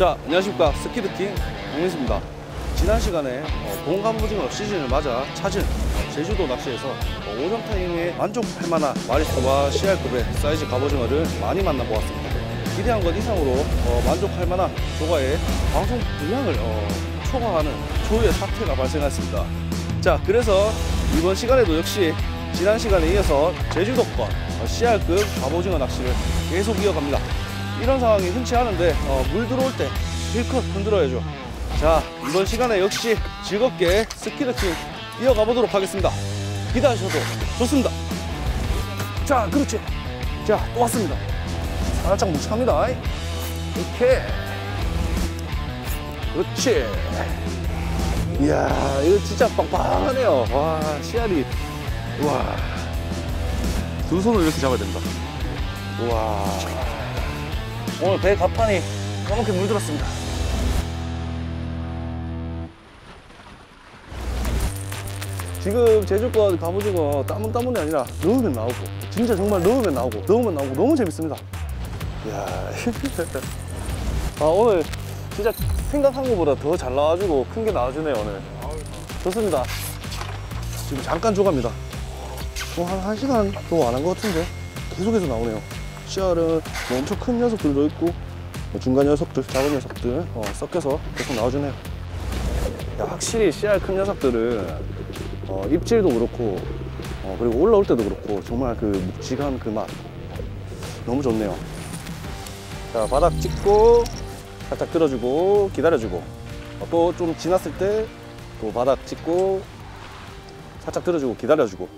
자, 안녕하십니까. 스퀴드킹 박민수입니다. 지난 시간에 봄 갑오징어 시즌을 맞아 찾은 제주도 낚시에서 오전 타임에 만족할 만한 마리수와 CR급의 사이즈 갑오징어를 많이 만나보았습니다. 기대한 것 이상으로 만족할 만한 조과의 방송 분량을 초과하는 초유의 사태가 발생했습니다. 자, 그래서 이번 시간에도 역시 지난 시간에 이어서 제주도권 CR급 갑오징어 낚시를 계속 이어갑니다. 이런 상황이 흔치 않은데 물 들어올 때 실컷 흔들어야죠. 자, 이번 시간에 역시 즐겁게 스퀴드킹 이어가 보도록 하겠습니다. 기대하셔도 좋습니다. 자, 그렇지. 자, 또 왔습니다. 살짝 뭉쳐합니다. 오케이. 그렇지. 이야, 이거 진짜 빵빵하네요. 와, 씨알이. 와, 두 손으로 이렇게 잡아야 됩니다. 와, 오늘 배 갑판이 까맣게 물들었습니다. 지금 제주권 갑오징어 따문따문이 아니라 넣으면 나오고, 진짜 정말 넣으면 나오고, 넣으면 나오고, 너무 재밌습니다. 이야, 아, 오늘 진짜 생각한 것보다 더 잘 나와주고 큰 게 나와주네요, 오늘. 좋습니다. 지금 잠깐 조갑니다. 한 1시간 또 안 한 것 같은데 계속해서 나오네요. 씨알은 뭐 엄청 큰 녀석들도 있고 뭐 중간 녀석들, 작은 녀석들 섞여서 계속 나와주네요. 야, 확실히 씨알 큰 녀석들은 입질도 그렇고 그리고 올라올 때도 그렇고 정말 그 묵직한 그 맛 너무 좋네요. 자, 바닥 찍고 살짝 들어주고 기다려주고 또 좀 지났을 때 또 바닥 찍고 살짝 들어주고 기다려주고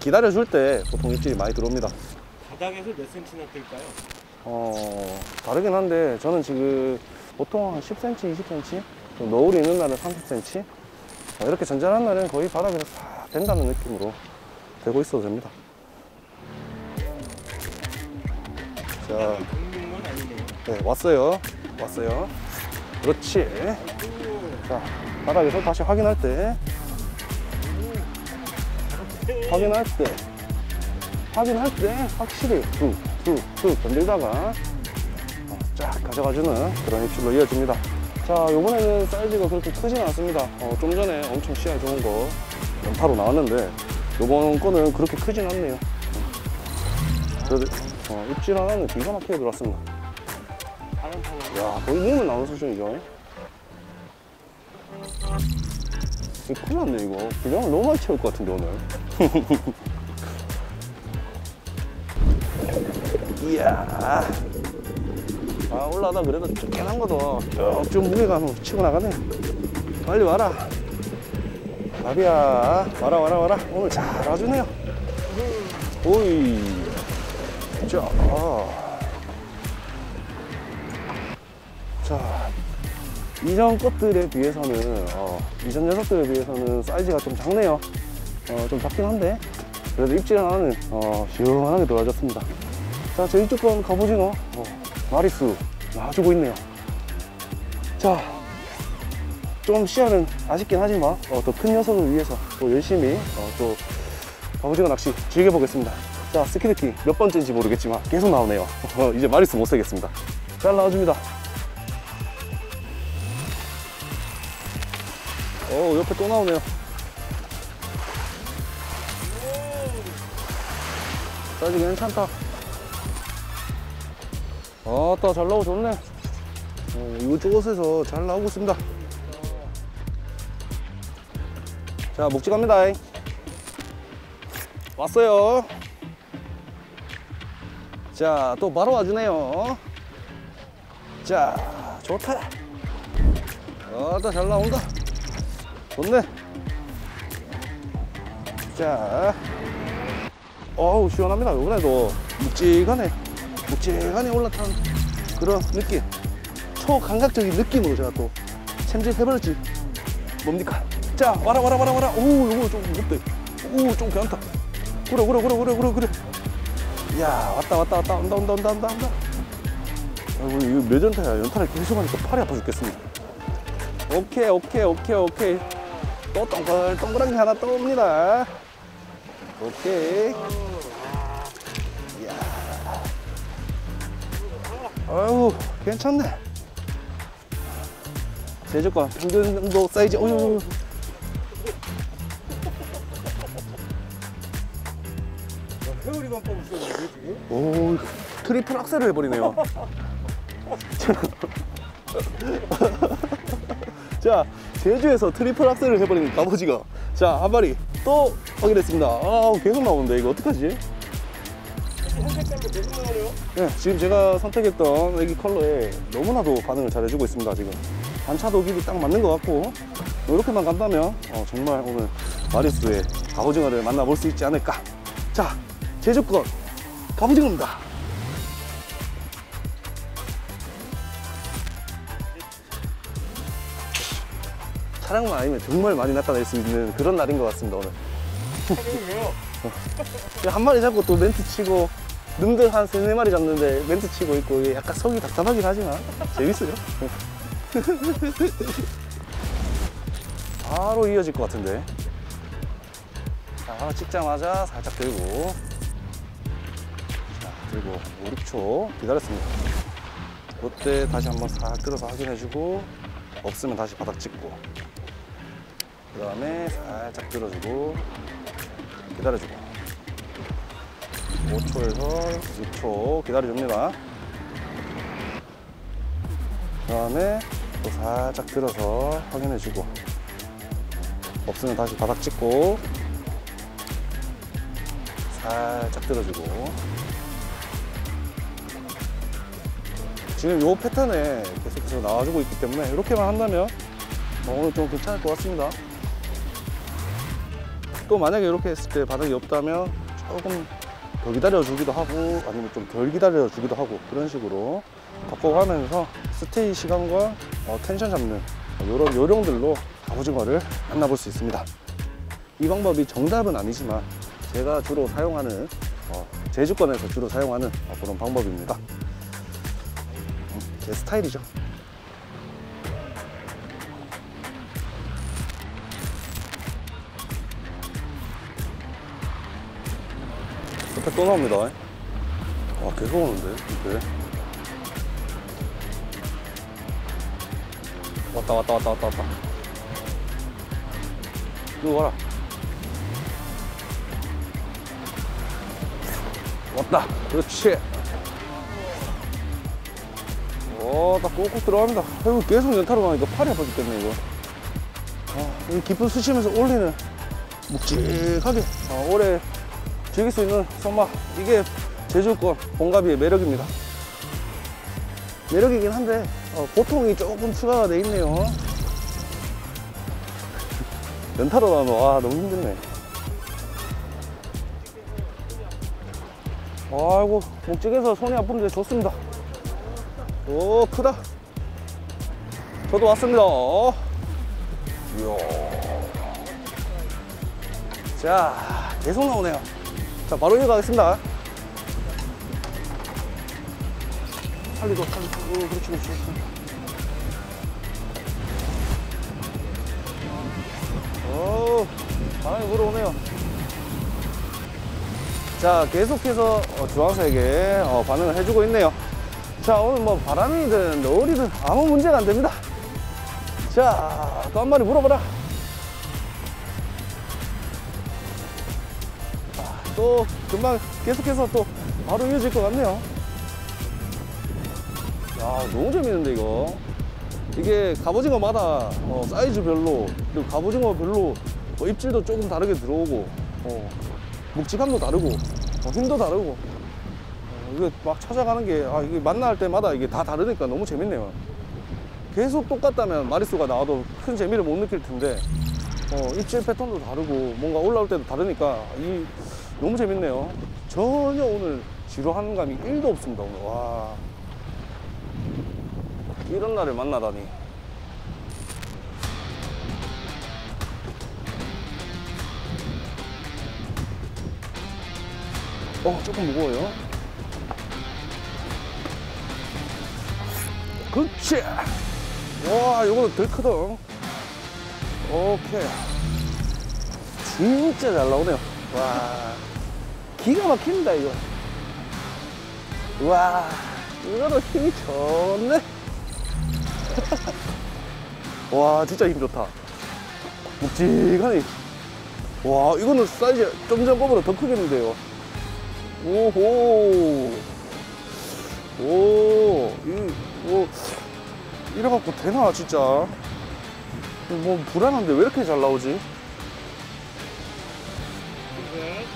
기다려줄 때 보통 입질이 많이 들어옵니다. 바닥에서 몇 cm나 뜰까요? 다르긴 한데 저는 지금 보통 한 10cm, 20cm, 너울이 있는 날은 30cm, 이렇게 잔잔한 날은 거의 바닥에서 싹 된다는 느낌으로 되고 있어도 됩니다. 자, 네, 왔어요. 왔어요. 그렇지. 자, 바닥에서 다시 확인할 때. 확인할 때 확실히 툭툭툭 건들다가 쫙 가져가주는 그런 입질로 이어집니다. 자, 요번에는 사이즈가 그렇게 크진 않습니다. 좀 전에 엄청 씨알 좋은 거 연타로 나왔는데 요번 거는 그렇게 크진 않네요. 그래도 입질 하나는 기가 막히게 들어왔습니다. 야, 거의 넣으면 나오는 수준이죠. 큰일 났네, 이거. 분량을 너무 많이 채울 것 같은데, 오늘. 이야. 아, 올라다 그래도 좀 깨난 거도 쭉 무게감으로 치고 나가네. 빨리 와라. 나비야. 와라, 와라, 와라. 오늘 잘 와주네요. 오이. 자. 자. 이전 것들에 비해서는 이전 녀석들에 비해서는 사이즈가 좀 작네요. 좀 작긴 한데 그래도 입질 하나는 시원하게 들어와줬습니다. 자, 제 이쪽 건 갑오징어 마리수 나와주고 있네요. 자, 좀 씨알은 아쉽긴 하지만 더 큰 녀석을 위해서 또 열심히 또 갑오징어 낚시 즐겨보겠습니다. 자, 스퀴드킹 몇 번째인지 모르겠지만 계속 나오네요. 이제 마리수 못 세겠습니다. 잘 나와줍니다. 옆에 또 나오네요. 사이즈 괜찮다. 아따, 잘 나오고 좋네. 이곳저곳에서 잘 나오고 있습니다. 자, 목지 갑니다. 왔어요. 자, 또 바로 와주네요. 자, 좋다. 아따, 잘 나온다. 좋네. 자, 어우, 시원합니다. 이번에도 묵직하네 올라탄 그런 느낌, 초감각적인 느낌으로 제가 또 챔질해버렸지 뭡니까. 자, 와라, 와라, 와라, 와라. 오, 이거 좀 무겁다. 오, 좀 괜찮다. 그래. 야, 왔다. 온다. 아이고, 이거 몇 연타야. 연타를 계속 하니까 팔이 아파 죽겠습니다. 오케이. 또 동글동글한 게 하나 떠옵니다. 오케이. 이야. 아유, 괜찮네. 제주권 평균 정도 사이즈. 어휴. 회오리만 뽑으시는 거지 지금? 오, 트리플 악셀을 해버리네요. 자, 제주에서 트리플 악셀을 해버리는 갑오징어. 자, 한 마리 또 확인했습니다. 아, 계속 나오는데 이거 어떡하지? 계속 나오네요. 네, 지금 제가 선택했던 애기 컬러에 너무나도 반응을 잘해주고 있습니다. 지금 반차도 길이 딱 맞는 것 같고, 이렇게만 간다면 정말 오늘 마리수의 갑오징어를 만나볼 수 있지 않을까. 자, 제주권 갑오징어입니다. 차량만 아니면 정말 많이 나타날 수 있는 그런 날인 것 같습니다, 오늘. 한 마리 잡고 또 멘트 치고, 놈들 한 3, 4마리 잡는데 멘트 치고 있고, 이게 약간 속이 답답하긴 하지만 재밌어요. 바로 이어질 것 같은데. 자, 찍자마자 살짝 들고. 자, 들고 5, 6초 기다렸습니다. 그때 다시 한번 싹 들어서 확인해주고, 없으면 다시 바닥 찍고, 그 다음에 살짝 들어주고, 기다려주고, 5초에서 6초 기다려줍니다. 그 다음에 또 살짝 들어서 확인해주고, 없으면 다시 바닥 찍고, 살짝 들어주고. 지금 이 패턴에 계속해서 나와주고 있기 때문에 이렇게만 한다면 오늘 좀 괜찮을 것 같습니다. 또 만약에 이렇게 했을 때 바닥이 없다면 조금 더 기다려주기도 하고, 아니면 좀 덜 기다려주기도 하고, 그런 식으로 바꿔가면서 스테이 시간과 텐션 잡는 이런 요령들로 갑오징어를 만나볼 수 있습니다. 이 방법이 정답은 아니지만 제가 주로 사용하는, 제주권에서 주로 사용하는 그런 방법입니다. 제 스타일이죠. 옆에 또 나옵니다. 와, 계속 오는데, 이렇게. 왔다, 왔다, 왔다, 왔다, 왔다. 이리 와라. 왔다. 그렇지. 딱 꼭꼭 들어갑니다. 아이고, 계속 연타로 가니까 팔이 아파질 때문에 이거. 이 깊은 수심에서 올리는 묵직하게 오래 즐길 수 있는 손맛. 이게 제주권 봉갑이의 매력입니다. 매력이긴 한데 보통이 조금 추가가 돼 있네요. 연타로 나오면 와, 너무 힘드네. 아이고, 묵직해서 손이 아픈데 좋습니다. 오, 크다. 저도 왔습니다. 이야. 자, 계속 나오네요. 자, 바로 이어가겠습니다. 살리고, 살리고. 오, 그렇지, 그렇지. 오, 바람이 불어오네요. 자, 계속해서 주황색에 반응을 해주고 있네요. 자, 오늘 뭐 바람이든 노을이든 아무 문제가 안 됩니다. 자, 또 한 마리 물어봐라. 또 금방 계속해서 또 바로 이어질 것 같네요. 야, 너무 재밌는데 이거. 이게 갑오징어마다 사이즈별로, 그리고 갑오징어별로 입질도 조금 다르게 들어오고, 묵직함도 다르고, 힘도 다르고, 이거 막 찾아가는 게, 이게 만날 때마다 이게 다 다르니까 너무 재밌네요. 계속 똑같다면 마리수가 나와도 큰 재미를 못 느낄 텐데, 입질 패턴도 다르고 뭔가 올라올 때도 다르니까 너무 재밌네요. 전혀 오늘 지루한 감이 1도 없습니다, 오늘. 와, 이런 날을 만나다니. 조금 무거워요. 그치! 와, 이거는 덜 크덩. 오케이. 진짜 잘 나오네요. 와, 기가 막힙니다, 이거. 와, 이거도 힘이 좋네. 와 진짜 힘 좋다. 묵직하니. 와 이거는 사이즈 좀 전거보다 더 크겠는데요. 오호. 오. 이거 이래갖고 되나 진짜. 뭐 불안한데 왜 이렇게 잘 나오지? 네,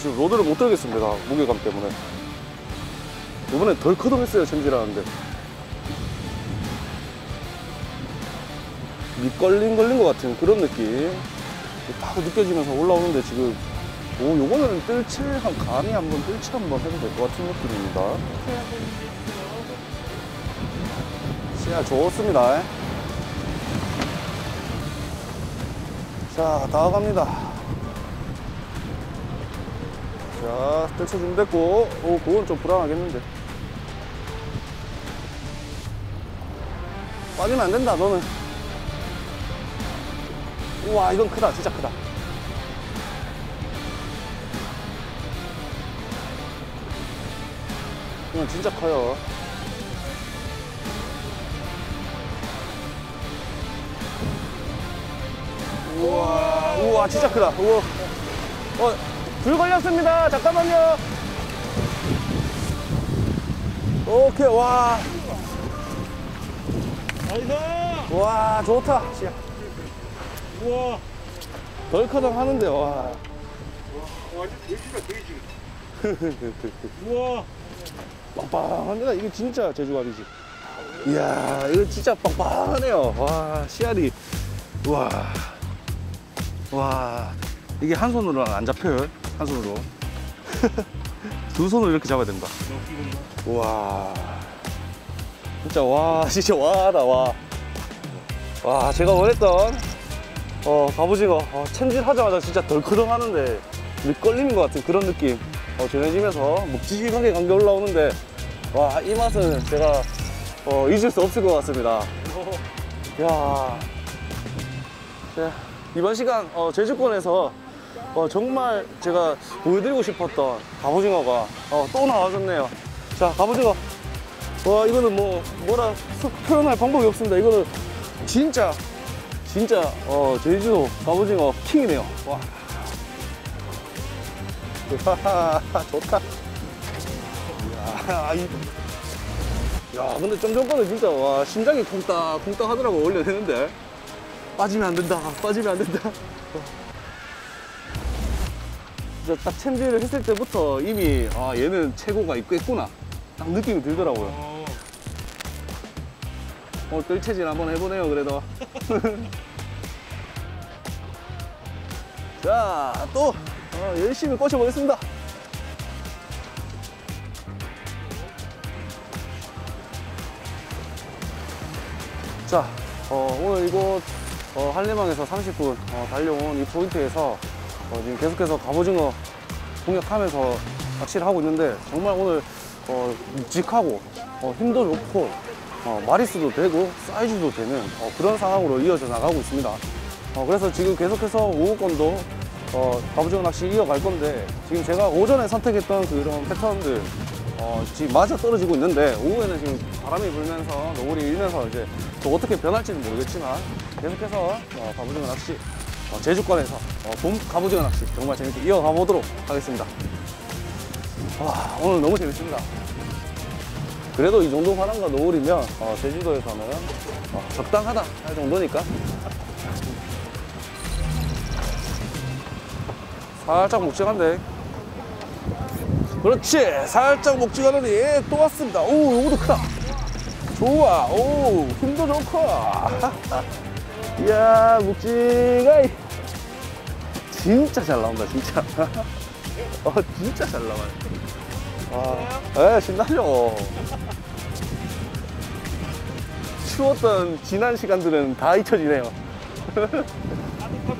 지금 로드를 못 들겠습니다. 무게감 때문에. 이번엔 덜 크다고 했어요. 챔질하는데 밑걸린 것 같은 그런 느낌 딱 느껴지면서 올라오는데 지금 오, 요거는 뜰채 한 간이 한번 뜰채 한번 해도 될 것 같은 느낌입니다. 시야 좋습니다. 자, 나아갑니다. 자, 뜰채 준비됐고, 오, 그건 좀 불안하겠는데. 빠지면 안 된다, 너는. 우와, 이건 크다, 진짜 크다. 이건 진짜 커요. 우와, 우와, 진짜 크다. 우와. 줄 걸렸습니다. 잠깐만요. 오케이, 와. 나이스. 와, 좋다. 시야. 우와. 덜커덩 하는데, 와. 와, 완전 돼지다, 돼지. 우와. 빵빵합니다. 이게 진짜 제주갑이지. 이야, 이거 진짜 빵빵하네요. 와, 씨알이. 우와. 와, 이게 한 손으로는 안 잡혀요. 한 손으로. 두 손으로 이렇게 잡아야 된다. 우와. 진짜 와, 진짜 와다, 와. 와, 제가 원했던, 갑오징어. 챔질 하자마자 진짜 덜커덩 하는데, 밑걸리는 것 같은 그런 느낌. 전해지면서 묵직하게 감겨 올라오는데, 와, 이 맛은 제가, 잊을 수 없을 것 같습니다. 이야. 네. 이번 시간 제주권에서 정말 제가 보여드리고 싶었던 갑오징어가 또 나와줬네요. 자, 갑오징어. 와, 이거는 뭐라 표현할 방법이 없습니다. 이거는 진짜 제주도 갑오징어 킹이네요. 와, 좋다. 야, 근데 좀 전까지 진짜 와, 심장이 쿵딱쿵딱 하더라고. 올려내는데. 빠지면 안 된다. 빠지면 안 된다. 진짜 딱 챔질을 했을 때부터 이미 아, 얘는 최고가 있겠구나. 딱 느낌이 들더라고요. 뜰채질 한번 해보네요, 그래도. 자, 또 열심히 꼬셔보겠습니다. 자, 오늘 이곳 한림항에서 30분 달려온 이 포인트에서 지금 계속해서 갑오징어 공략하면서 낚시를 하고 있는데, 정말 오늘 묵직하고 힘도 좋고 마리수도 되고 사이즈도 되는 그런 상황으로 이어져 나가고 있습니다. 그래서 지금 계속해서 오후권도 갑오징어 낚시 이어갈 건데, 지금 제가 오전에 선택했던 그런 패턴들 지금 맞아 떨어지고 있는데, 오후에는 지금 바람이 불면서 노을이 일면서 이제 또 어떻게 변할지는 모르겠지만, 계속해서 갑오징어 낚시 제주권에서 봄 갑오징어 낚시 정말 재밌게 이어가 보도록 하겠습니다. 와, 오늘 너무 재밌습니다. 그래도 이 정도 바람과 노을이면 제주도에서는 적당하다 할 정도니까 살짝 묵직한데. 그렇지, 살짝 목지가더니 또 왔습니다. 오, 요것도 크다. 좋아. 오, 힘도 좋고. 이야, 목지가 진짜 잘 나온다, 진짜. 진짜 잘 나와요. 와, 에, 신나죠. 추웠던 지난 시간들은 다 잊혀지네요. 따뜻한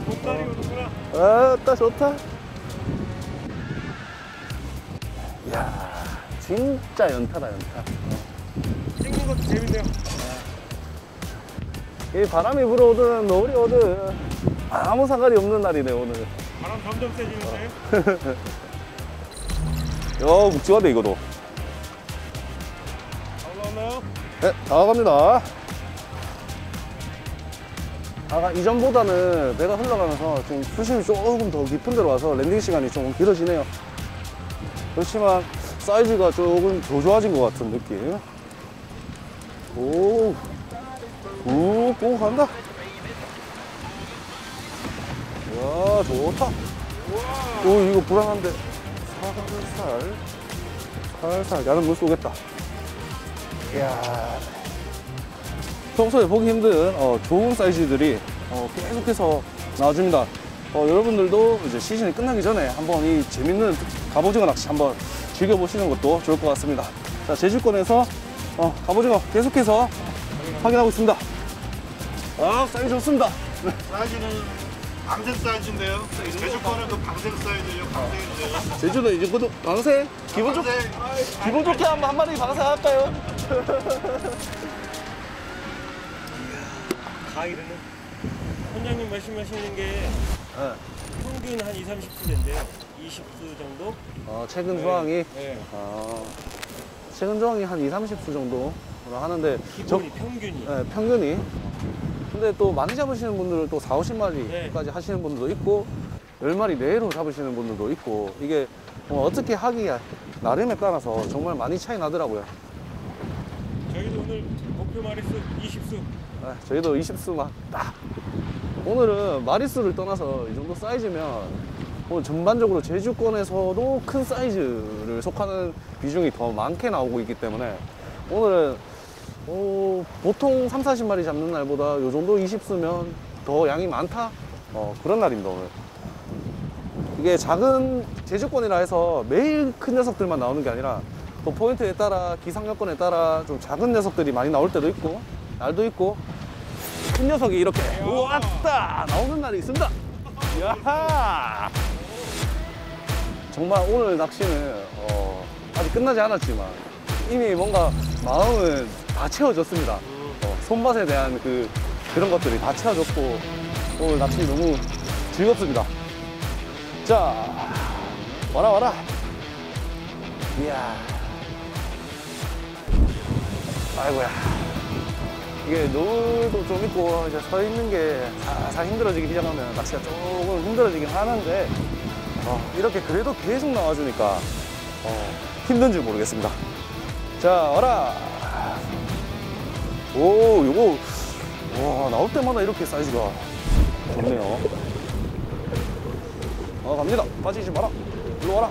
봄날이 오는구나. 아, 따 좋다. 이야, 진짜 연타다, 연타. 찍는 것도 재밌네요. 이 바람이 불어오든 노을이 오든 아무 상관이 없는 날이네, 오늘. 바람 점점 세지는데. 야, 묵직하네, 이거도. 다 올라왔나요? 네, 다 갑니다. 아까 이전보다는 배가 흘러가면서 지금 수심이 조금 더 깊은 데로 와서 랜딩 시간이 조금 길어지네요. 그렇지만 사이즈가 조금 더 좋아진 것 같은 느낌. 오, 오, 간다. 와, 좋다. 오, 이거 불안한데. 살살. 야는 물 쏘겠다. 이야. 평소에 보기 힘든 좋은 사이즈들이 계속해서 나와줍니다. 여러분들도 이제 시즌이 끝나기 전에 한번 이 재밌는 갑오징어 낚시 한번 즐겨보시는 것도 좋을 것 같습니다. 자, 제주권에서 갑오징어 계속해서 확인하고 있습니다. 아, 사이즈 좋습니다. 사이즈는 방생 사이즈인데요. 제주권은 또 방생 사이즈예요. 방생인데요. 제주도 이제 그것도 방생? 기분 좋게 한 마리 방생할까요? 아, 이러네. 원장님 말씀하시는 게 평균 한 20, 30%인데요. 20수 정도? 최근 조항이? 네. 최근 조항이 한 20, 30수 정도 하는데. 기본이 평균이? 네, 평균이. 근데 또 많이 잡으시는 분들은 또 4, 50마리까지 네. 하시는 분들도 있고 10마리 내로 잡으시는 분들도 있고 이게 어떻게 하기에 나름에 따라서 정말 많이 차이 나더라고요. 저희도 오늘 목표 마리수 20수. 저희도 20수만 딱. 오늘은 마리수를 떠나서 이 정도 사이즈면 전반적으로 제주권에서도 큰 사이즈를 속하는 비중이 더 많게 나오고 있기 때문에 오늘은 보통 3, 40마리 잡는 날보다 이 정도 20수면 더 양이 많다? 그런 날입니다, 오늘. 이게 작은 제주권이라 해서 매일 큰 녀석들만 나오는 게 아니라 또 포인트에 따라, 기상여건에 따라 좀 작은 녀석들이 많이 나올 때도 있고 날도 있고 큰 녀석이 이렇게 왔다 나오는 날이 있습니다. 야하. 정말 오늘 낚시는 아직 끝나지 않았지만 이미 뭔가 마음은 다 채워졌습니다. 손맛에 대한 그런 것들이 다 채워졌고 오늘 낚시 너무 즐겁습니다. 자, 와라. 이야. 아이고야. 이게 노을도 좀 있고 이제 서 있는 게 다 힘들어지기 시작하면 낚시가 조금 힘들어지긴 하는데 이렇게 그래도 계속 나와주니까 힘든지 모르겠습니다. 자, 와라. 오, 요거 와, 나올 때마다 이렇게 사이즈가 좋네요. 갑니다. 빠지지 마라. 일로 와라.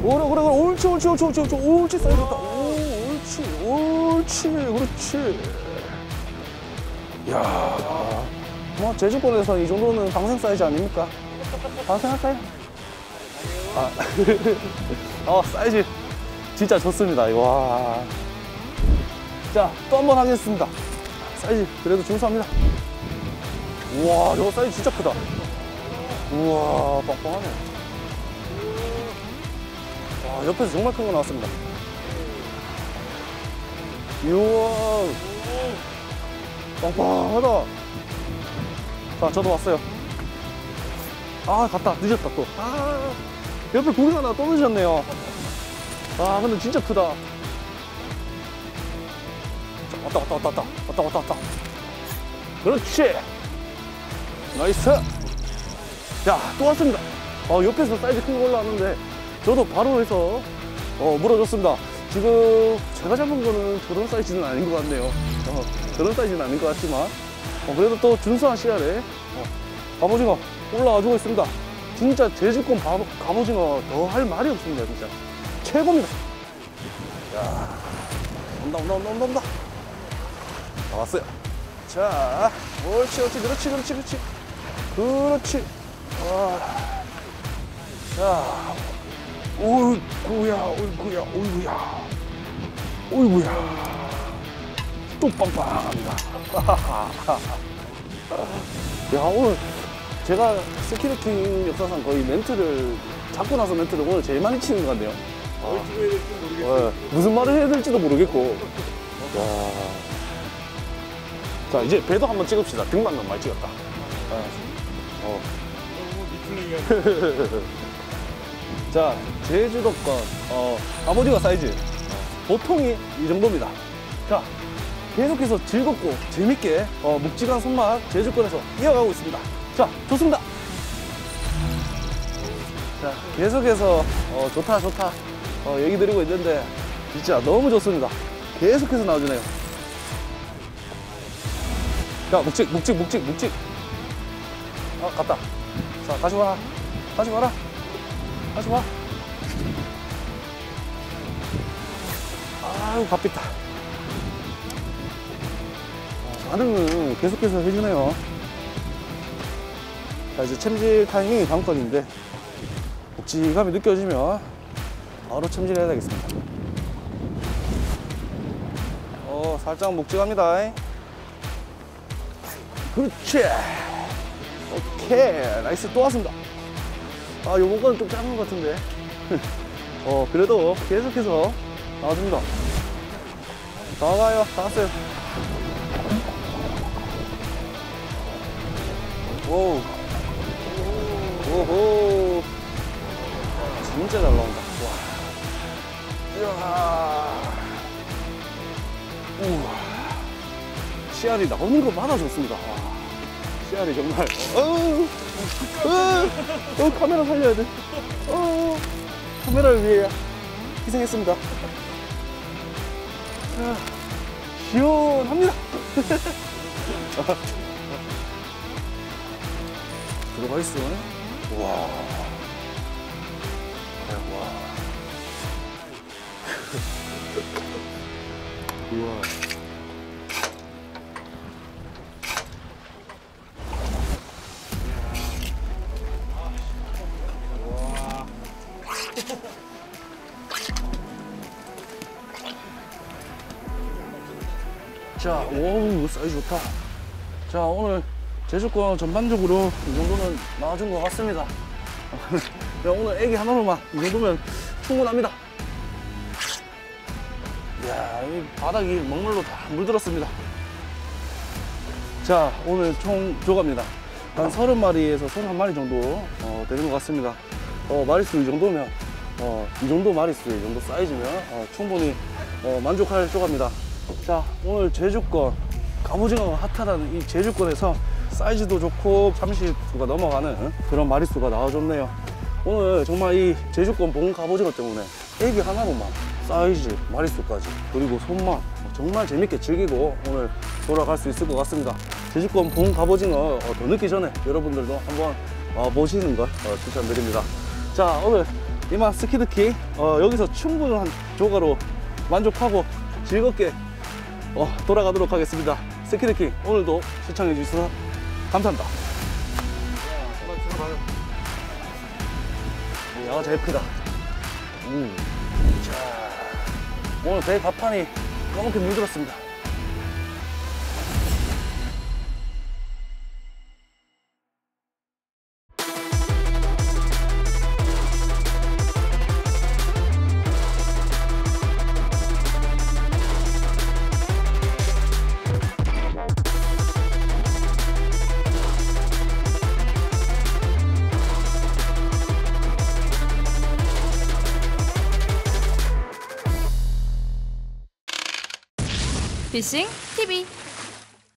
그래. 옳지. 사이즈 좋다. 옳지. 그렇지. 이야. 제주권에서 이 정도는 방생 사이즈 아닙니까? 방생할까요? 사이즈 진짜 좋습니다. 와. 자, 또 한 번 하겠습니다. 사이즈 그래도 준수합니다. 우와, 이거 사이즈 진짜 크다. 우와, 빵빵하네. 와, 옆에서 정말 큰 거 나왔습니다. 이야, 빵빵하다. 자, 저도 왔어요. 아, 갔다. 늦었다, 또. 아, 옆에 고기 하나 또 늦으셨네요. 아, 근데 진짜 크다. 자, 왔다. 그렇지. 나이스. 야, 또 왔습니다. 옆에서 사이즈 큰 거 올라왔는데. 저도 바로 해서 물어줬습니다. 지금 제가 잡은 거는 저런 사이즈는 아닌 것 같네요. 저런 사이즈는 아닌 것 같지만 그래도 또 준수한 씨알에 갑오징어 올라와주고 있습니다. 진짜 제주권 갑오징어 더 할 말이 없습니다. 진짜 최고입니다. 야, 온다. 나왔어요. 자, 옳지. 그렇지. 와. 자. 어이구야. 또 빵빵합니다. 야, 오늘 제가 스키드킹 역사상 거의 멘트를, 잡고 나서 멘트를 오늘 제일 많이 치는 것 같네요. 무슨 말을 해야 될지도 모르겠고. 야. 자, 이제 배도 한번 찍읍시다. 등만 너무 많이 찍었다. 자, 제주도권 갑오징어 사이즈 보통이 이 정도입니다. 자, 계속해서 즐겁고 재밌게 묵직한 손맛 제주권에서 이어가고 있습니다. 자, 좋습니다. 자, 계속해서 좋다 얘기 드리고 있는데 진짜 너무 좋습니다. 계속해서 나와주네요. 자, 묵직. 아, 갔다. 자, 다시 와라. 아유, 바삐다. 반응은 계속해서 해주네요. 자, 이제 챔질 타이밍이 다음 건인데 묵직함이 느껴지면 바로 챔질해야 되겠습니다. 살짝 묵직합니다. 그렇지. 오케이, 나이스. 또 왔습니다. 아, 요번 건 좀 짧은 것 같은데 그래도 계속해서 나와줍니다. 나와요. 나왔어요. 오우. 오호. 진짜 잘 나온다. 와. 이야. 우와. 씨알이 나오는 것마다 좋습니다. 씨알이 정말. 카메라 살려야 돼. 카메라를 위해 희생했습니다. 시원합니다. 들어가 있어. 와. 와. 우와. 자, 오우, 사이즈 좋다. 자, 오늘 제주권 전반적으로 이 정도는 나와준 것 같습니다. 자, 오늘 애기 하나로만 이 정도면 충분합니다. 이야, 이 바닥이 먹물로 다 물들었습니다. 자, 오늘 총 조갑니다. 한 30마리에서 31마리 정도 되는 것 같습니다. 마리수 이 정도면, 이 정도 마리수, 이 정도 사이즈면 충분히 만족할 조갑니다. 자, 오늘 제주권 갑오징어가 핫하다는 이 제주권에서 사이즈도 좋고 30수가 넘어가는 그런 마리수가 나와줬네요. 오늘 정말 이 제주권 본 갑오징어 때문에 애기 하나로만 사이즈, 마리수까지 그리고 손맛 정말 재밌게 즐기고 오늘 돌아갈 수 있을 것 같습니다. 제주권 본 갑오징어 더 늦기 전에 여러분들도 한번 보시는 걸 추천드립니다. 자, 오늘 이만 스퀴드킹 여기서 충분한 조가로 만족하고 즐겁게 돌아가도록 하겠습니다. 스퀴드킹 오늘도 시청해 주셔서 감사합니다. 야, 제일 크다. 자, 오늘 배 갑판이 검게 물들었습니다. 피싱 TV